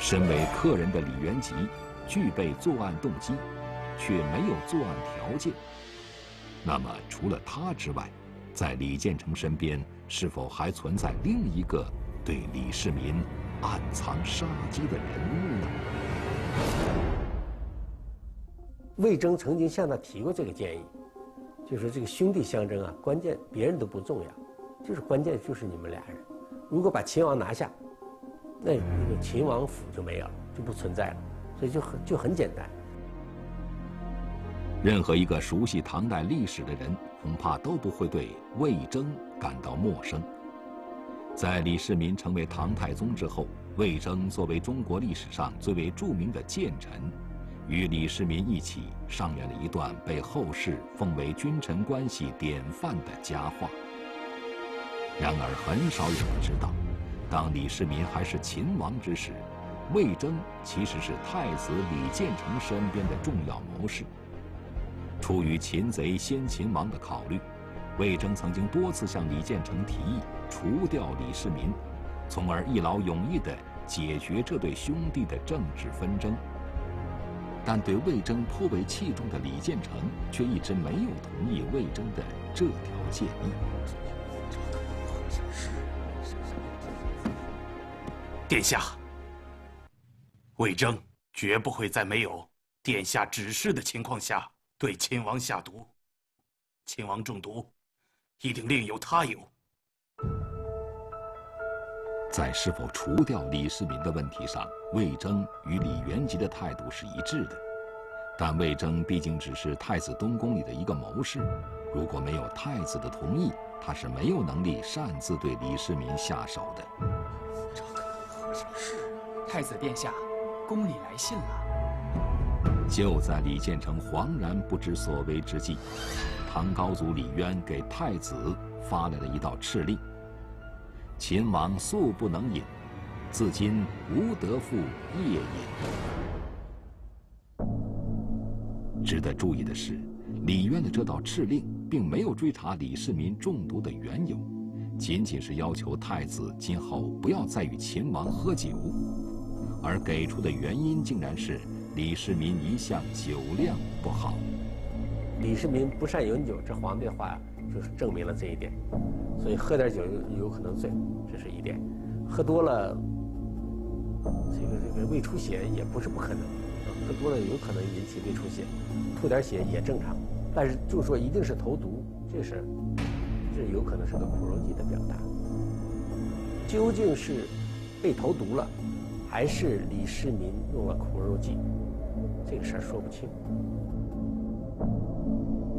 身为客人的李元吉具备作案动机，却没有作案条件。那么，除了他之外，在李建成身边是否还存在另一个对李世民暗藏杀机的人物呢？魏征曾经向他提过这个建议，就是这个兄弟相争啊，关键别人都不重要，就是关键就是你们俩人。如果把秦王拿下，那这个秦王府就没有了，就不存在了，所以就很简单。任何一个熟悉唐代历史的人，恐怕都不会对魏征感到陌生。在李世民成为唐太宗之后，魏征作为中国历史上最为著名的谏臣，与李世民一起上演了一段被后世奉为君臣关系典范的佳话。然而，很少有人知道，当李世民还是秦王之时，魏征其实是太子李建成身边的重要谋士。出于擒贼先擒王的考虑，魏征曾经多次向李建成提议除掉李世民，从而一劳永逸地解决这对兄弟的政治纷争。但对魏征颇为器重的李建成却一直没有同意魏征的这条建议。殿下，魏征绝不会在没有殿下指示的情况下对秦王下毒，秦王中毒，一定另有他由。在是否除掉李世民的问题上，魏征与李元吉的态度是一致的。但魏征毕竟只是太子东宫里的一个谋士，如果没有太子的同意，他是没有能力擅自对李世民下手的。这可好像是太子殿下，宫里来信了。就在李建成惶然不知所为之际，唐高祖李渊给太子发来了一道敕令：秦王素不能饮，自今无得复夜饮。值得注意的是，李渊的这道敕令并没有追查李世民中毒的缘由，仅仅是要求太子今后不要再与秦王喝酒，而给出的原因竟然是李世民一向酒量不好。李世民不善饮酒，这皇帝的话就是证明了这一点。所以喝点酒有可能醉，这是一点。喝多了，这个胃出血也不是不可能，喝多了有可能引起胃出血，吐点血也正常。但是就说一定是投毒，这有可能是个苦肉计的表达。究竟是被投毒了，还是李世民用了苦肉计？这个事儿说不清。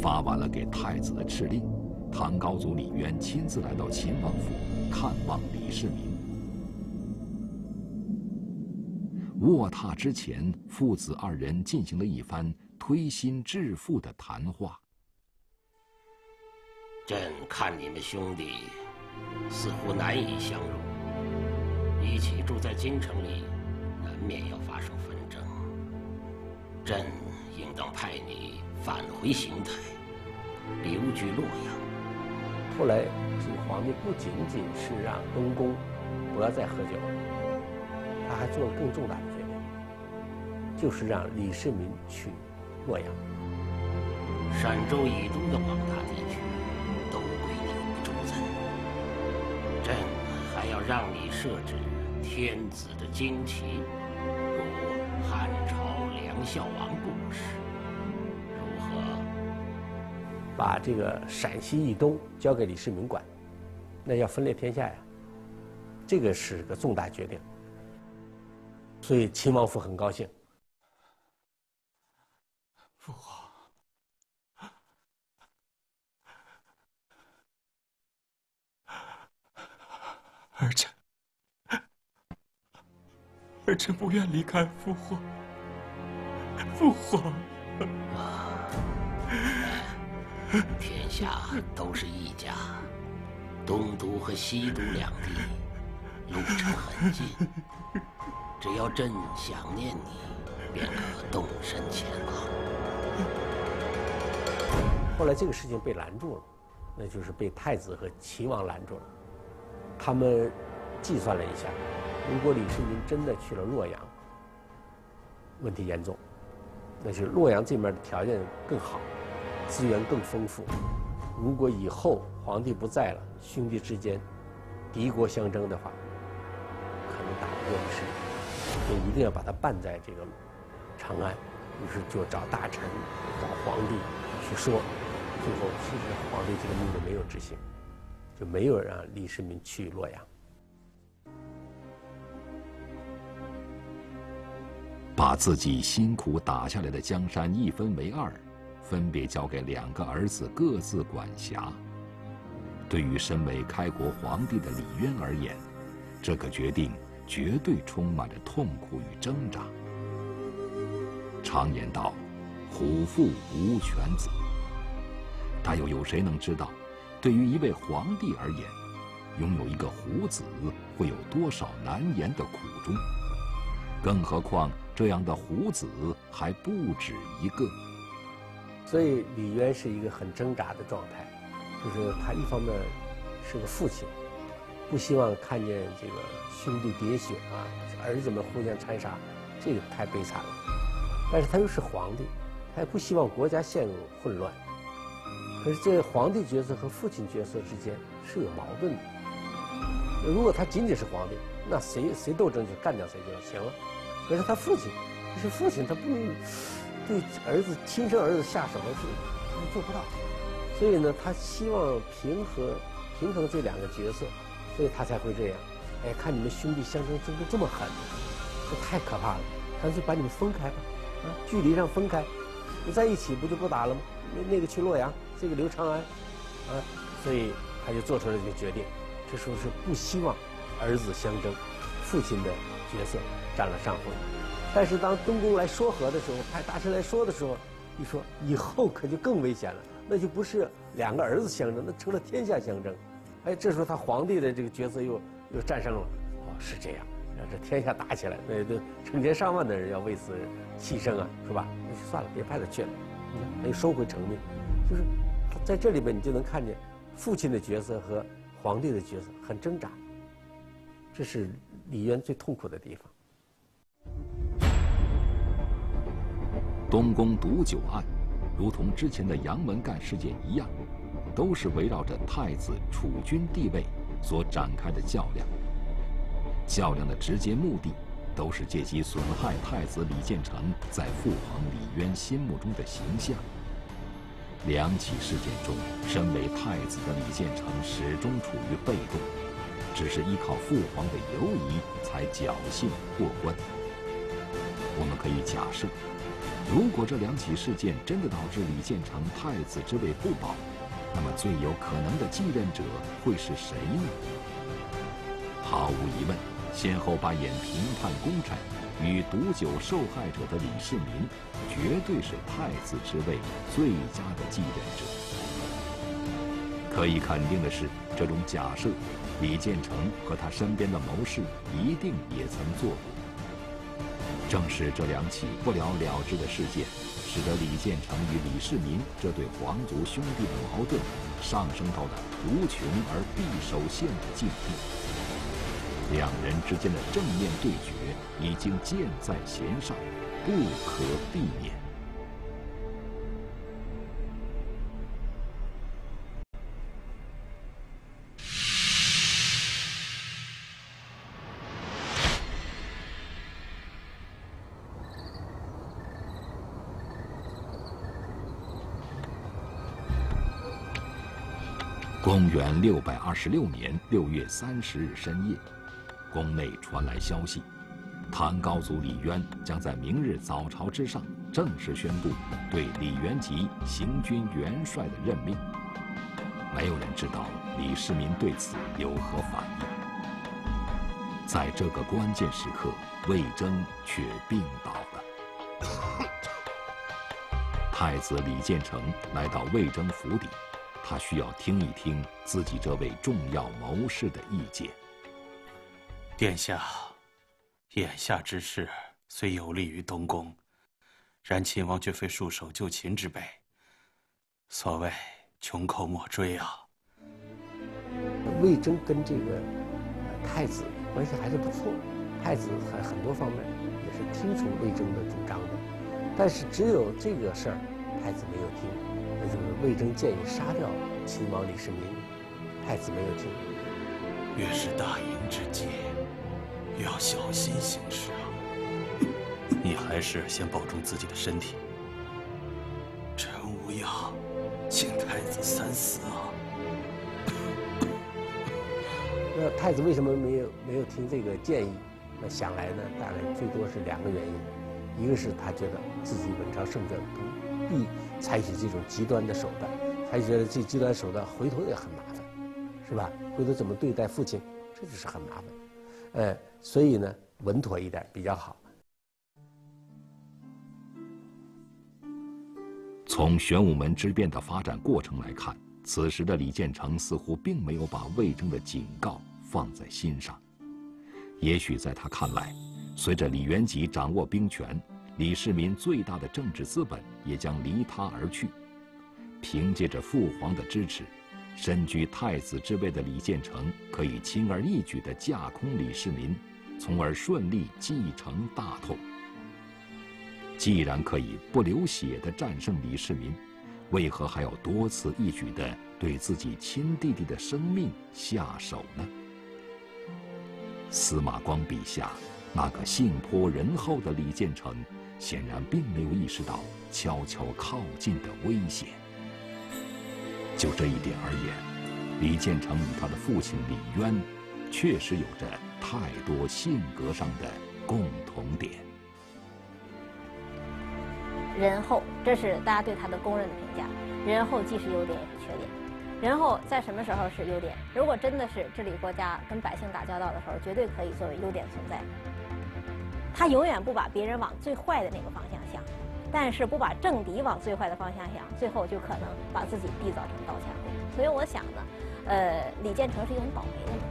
发完了给太子的敕令，唐高祖李渊亲自来到秦王府看望李世民。卧榻之前，父子二人进行了一番推心置腹的谈话。朕看你们兄弟似乎难以相融，一起住在京城里，难免要发生纷争。朕应当派你返回邢台，留居洛阳。后来，这个皇帝不仅仅是让东宫不要再喝酒，他还做了更重大的决定，就是让李世民去洛阳。陕州以东的广大地区都归你们主宰，朕还要让你设置天子的旌旗，如汉朝梁孝王故事。把这个陕西以东交给李世民管，那要分裂天下呀，这个是个重大决定。所以秦王府很高兴。父皇，儿臣不愿离开父皇。父皇。天下都是一家，东都和西都两地路程很近，只要朕想念你，便可动身前往。后来这个事情被拦住了，那就是被太子和齐王拦住了。他们计算了一下，如果李世民真的去了洛阳，问题严重。那是洛阳这边的条件更好，资源更丰富。如果以后皇帝不在了，兄弟之间敌国相争的话，可能打不过李世民，所以一定要把他办在这个长安。于是就找大臣、找皇帝去说，最后其实皇帝这个命令没有执行，就没有让李世民去洛阳。 把自己辛苦打下来的江山一分为二，分别交给两个儿子各自管辖。对于身为开国皇帝的李渊而言，这个决定绝对充满着痛苦与挣扎。常言道：“虎父无犬子。”但又有谁能知道，对于一位皇帝而言，拥有一个虎子会有多少难言的苦衷？更何况。 这样的虎子还不止一个，所以李渊是一个很挣扎的状态，就是他一方面是个父亲，不希望看见这个兄弟喋血啊，儿子们互相残杀，这个太悲惨了。但是他又是皇帝，他也不希望国家陷入混乱。可是这皇帝角色和父亲角色之间是有矛盾的。如果他仅仅是皇帝，那谁斗争就干掉谁就行了。 可是他父亲，可是父亲他不能对儿子亲生儿子下手，他做不到。所以呢，他希望平衡这两个角色，所以他才会这样。哎，看你们兄弟相争这么狠，这太可怕了，干脆把你们分开吧，啊，距离上分开，你在一起不就不打了吗？那个去洛阳，这个留长安，啊，所以他就做出了这个决定。这时候是不希望儿子相争，父亲的角色。 占了上风，但是当东宫来说和的时候，派大臣来说的时候，一说以后可就更危险了，那就不是两个儿子相争，那成了天下相争。哎，这时候他皇帝的这个角色又站上了，哦，是这样，这天下打起来，那成千上万的人要为此牺牲啊，是吧？那就算了，别派他去了，他又收回成命，就是在这里边你就能看见父亲的角色和皇帝的角色很挣扎，这是李渊最痛苦的地方。 东宫毒酒案，如同之前的杨文干事件一样，都是围绕着太子储君地位所展开的较量。较量的直接目的，都是借机损害太子李建成在父皇李渊心目中的形象。两起事件中，身为太子的李建成始终处于被动，只是依靠父皇的犹疑才侥幸过关。我们可以假设。 如果这两起事件真的导致李建成太子之位不保，那么最有可能的继任者会是谁呢？毫无疑问，先后扮演评判功臣与毒酒受害者的李世民，绝对是太子之位最佳的继任者。可以肯定的是，这种假设，李建成和他身边的谋士一定也曾做过。 正是这两起不了了之的事件，使得李建成与李世民这对皇族兄弟的矛盾上升到了无穷而必首现的境地。两人之间的正面对决已经箭在弦上，不可避免。公元626年6月30日深夜，宫内传来消息，唐高祖李渊将在明日早朝之上正式宣布对李元吉行军元帅的任命。没有人知道李世民对此有何反应。在这个关键时刻，魏征却病倒了。太子李建成来到魏征府邸。 他需要听一听自己这位重要谋士的意见。殿下，眼下之事虽有利于东宫，然秦王却非束手就擒之辈。所谓穷寇莫追啊！魏征跟这个太子关系还是不错，太子还很多方面也是听从魏征的主张的，但是只有这个事儿，太子没有听，那就是魏征建议杀掉秦王李世民，太子没有听。越是大营之计，越要小心行事啊！你还是先保重自己的身体。臣无恙，请太子三思啊！ 那太子为什么没有听这个建议？那想来呢，大概最多是两个原因，一个是他觉得自己文昌盛正，不必采取这种极端的手段，他觉得这极端手段回头也很麻烦，是吧？回头怎么对待父亲，这就是很麻烦。所以呢，稳妥一点比较好。从玄武门之变的发展过程来看。 此时的李建成似乎并没有把魏征的警告放在心上，也许在他看来，随着李元吉掌握兵权，李世民最大的政治资本也将离他而去。凭借着父皇的支持，身居太子之位的李建成可以轻而易举地架空李世民，从而顺利继承大统。既然可以不流血地战胜李世民， 为何还要多此一举地对自己亲弟弟的生命下手呢？司马光笔下那个性颇仁厚的李建成，显然并没有意识到悄悄靠近的危险。就这一点而言，李建成与他的父亲李渊，确实有着太多性格上的共同点。 仁厚，这是大家对他的公认的评价。仁厚既是优点也是缺点。仁厚在什么时候是优点？如果真的是治理国家、跟百姓打交道的时候，绝对可以作为优点存在。他永远不把别人往最坏的那个方向想，但是不把政敌往最坏的方向想，最后就可能把自己缔造成倒下鬼。所以我想呢，李建成是一个很倒霉的人。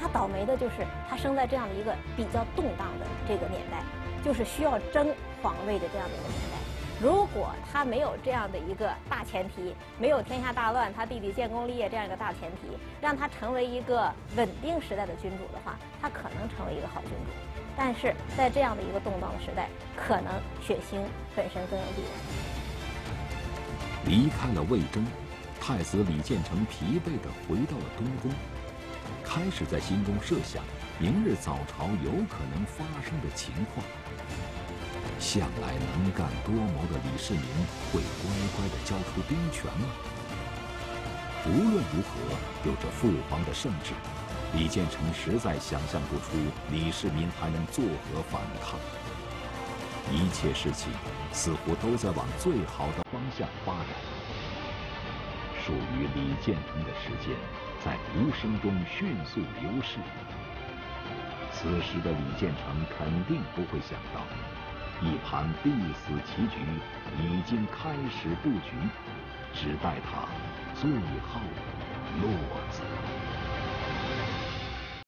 他倒霉的就是他生在这样的一个比较动荡的这个年代，就是需要争皇位的这样的一个年代。 如果他没有这样的一个大前提，没有天下大乱，他弟弟建功立业这样一个大前提，让他成为一个稳定时代的君主的话，他可能成为一个好君主。但是在这样的一个动荡的时代，可能血腥本身更有利人。离开了魏征，太子李建成疲惫地回到了东宫，开始在心中设想明日早朝有可能发生的情况。 向来能干多谋的李世民会乖乖地交出兵权吗？无论如何，有着父皇的圣旨，李建成实在想象不出李世民还能作何反抗。一切事情似乎都在往最好的方向发展。属于李建成的时间在无声中迅速流逝。此时的李建成肯定不会想到。 一盘必死棋局已经开始布局，只待他最后落子。